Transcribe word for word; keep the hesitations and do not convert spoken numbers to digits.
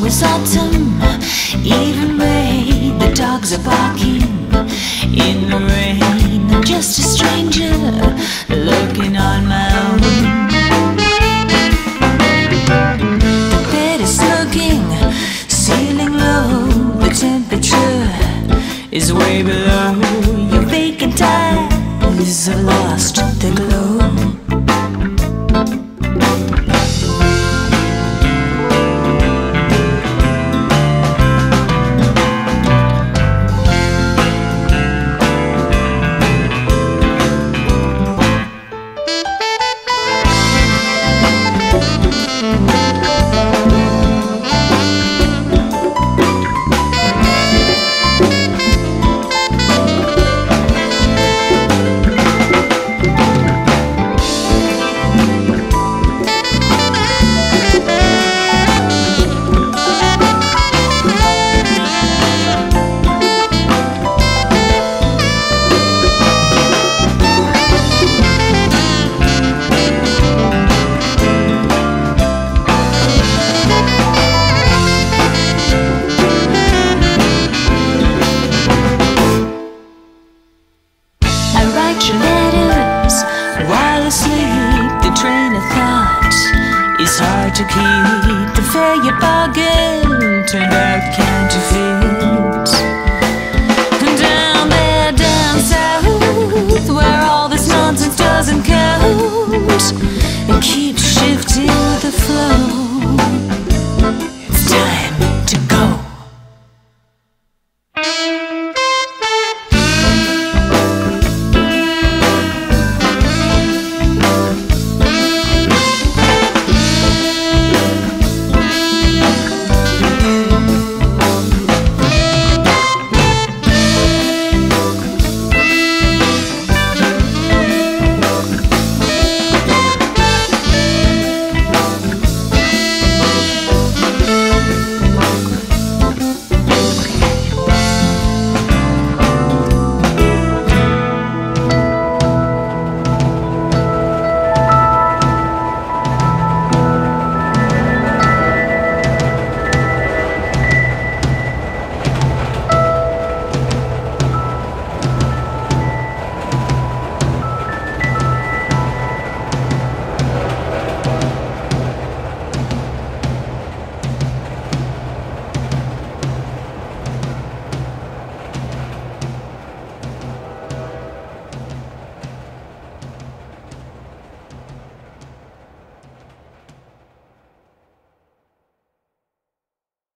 was autumn. Even rain, the dogs are barking in the rain. I'm just a stranger looking on my own. The bed is soaking, ceiling low. The temperature is way below. Your vacant eyes have lost the glow. To keep the fair you bargain turned out counterfeit. And down there, down south, where all this nonsense doesn't count, it keeps shifting with the flow.